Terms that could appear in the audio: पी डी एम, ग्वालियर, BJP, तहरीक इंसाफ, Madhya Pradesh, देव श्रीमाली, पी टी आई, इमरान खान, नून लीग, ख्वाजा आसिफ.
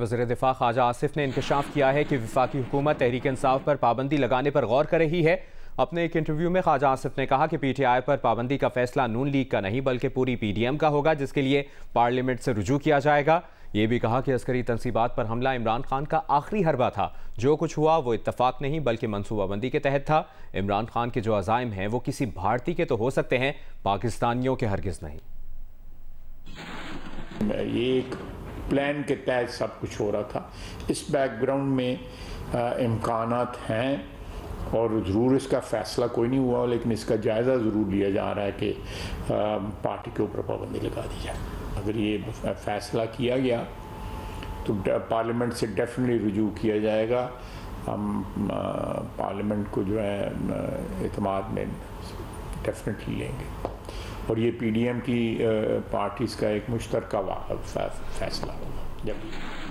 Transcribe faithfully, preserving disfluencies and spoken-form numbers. वज़ीर दिफ़ा ख्वाजा आसिफ ने इंकशाफ किया है कि वफाकी हुकूमत तहरीक इंसाफ पर पाबंदी लगाने पर गौर कर रही है। अपने एक इंटरव्यू में ख्वाजा आसिफ ने कहा कि पी टी आई पर पाबंदी का फैसला नून लीग का नहीं बल्कि पूरी पी डी एम का होगा, जिसके लिए पार्लियामेंट से रुजू किया जाएगा। ये भी कहा कि अस्करी तनसीबात पर हमला इमरान खान का आखिरी हरबा था। जो कुछ हुआ वो इत्तफाक नहीं बल्कि मनसूबाबंदी के तहत था। इमरान खान के जो अज़ाइम हैं वो किसी भारतीय के तो हो सकते हैं, पाकिस्तानियों के हरगिज़ नहीं। प्लान के तहत सब कुछ हो रहा था। इस बैकग्राउंड में इम्कानात हैं और ज़रूर इसका फैसला कोई नहीं हुआ, लेकिन इसका जायज़ा ज़रूर लिया जा रहा है कि आ, पार्टी के ऊपर पाबंदी लगा दी जाए। अगर ये फैसला किया गया तो पार्लियामेंट से डेफिनेटली रुजू किया जाएगा। हम पार्लियामेंट को जो है एतमाद में डेफिनेटली लेंगे और ये पी डी एम की पार्टीज़ का एक मुश्तरका फैसला होगा। जब